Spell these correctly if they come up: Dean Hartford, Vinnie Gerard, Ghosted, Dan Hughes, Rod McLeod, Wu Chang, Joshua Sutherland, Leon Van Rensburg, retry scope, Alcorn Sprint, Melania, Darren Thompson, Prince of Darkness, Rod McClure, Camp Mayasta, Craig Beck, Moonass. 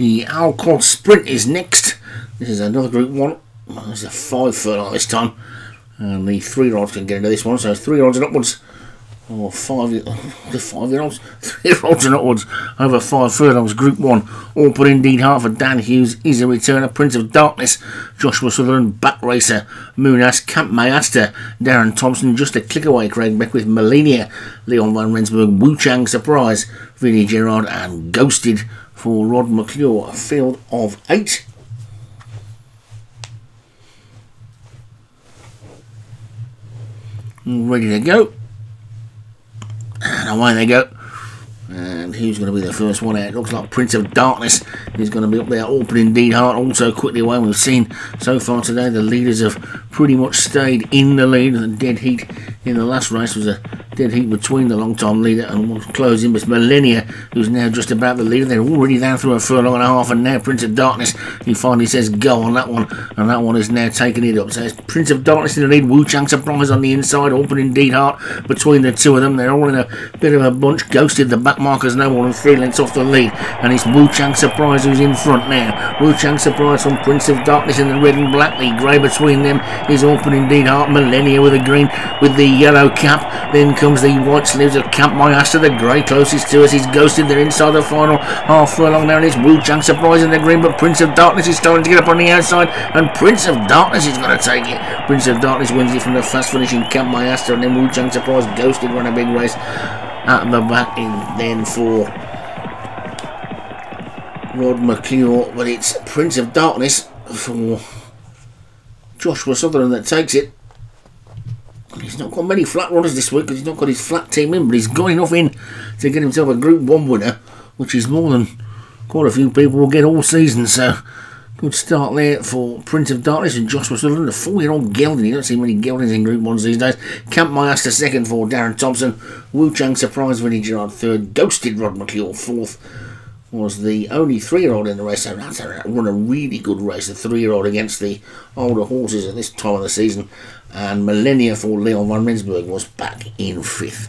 The Alcorn Sprint is next. This is another Group 1. Well, this is a 5 furlong this time. And the 3-year-olds can get into this one. So 3-year-olds and upwards. Or 5-year-olds. 3-year-olds and upwards. Over 5 furlongs. Group 1. All put in Dean Hartford. Dan Hughes is a returner. Prince of Darkness. Joshua Sutherland. Back Racer. Moonass. Camp Mayasta. Darren Thompson. Just a click away. Craig Beck with Melania. Leon Van Rensburg. Wu Chang. Surprise. Vinnie Gerard. And Ghosted for Rod McClure. A field of 8. Ready to go, and away they go. And who's going to be the first one out? It looks like Prince of Darkness is going to be up there. Opening Dean Hart also quickly away. We've seen so far today the leaders have pretty much stayed in the lead. The dead heat in the last race was a dead heat between the long time leader and closing, but Melania, who's now just about the leader. They're already down through a furlong and a half, and now Prince of Darkness, he finally says go on that one, and that one is now taking it up. So it's Prince of Darkness in the lead. Wu Chang Surprise on the inside, opening Dean Hart between the two of them. They're all in a bit of a bunch. Ghosted the back markers no more than 3 lengths off the lead, and it's Wu Chang Surprise who's in front now. Wu Chang Surprise from Prince of Darkness in the red and black. The grey between them is opening Dean Hart. Millennia with the green with the yellow cap, then comes the white sleeves of Camp Mayasta. The grey closest to us is Ghosted. They're inside the final half furlong now, and it's Wu Chang Surprise in the green, but Prince of Darkness is starting to get up on the outside, and Prince of Darkness is going to take it. Prince of Darkness wins it from the fast finishing Camp Mayasta, and then Wu Chang Surprise. Ghosted run a big race at the back end then for Rod McClure, but it's Prince of Darkness for Joshua Sutherland that takes it. He's not got many flat runners this week because he's not got his flat team in, but he's got enough in to get himself a Group 1 winner, which is more than quite a few people will get all season. So good start there for Prince of Darkness and Joshua Sutherland, a 4-year-old gelding. You don't see many geldings in Group 1s these days. Camp Mayasta second for Darren Thompson. Wu Chang Surprise, Vinnie Gerard third. Ghosted Rod McLeod fourth. Was the only 3-year-old in the race. So that's run a really good race, the 3-year-old against the older horses at this time of the season. And Millennia for Leon Van Rensburg was back in 5th.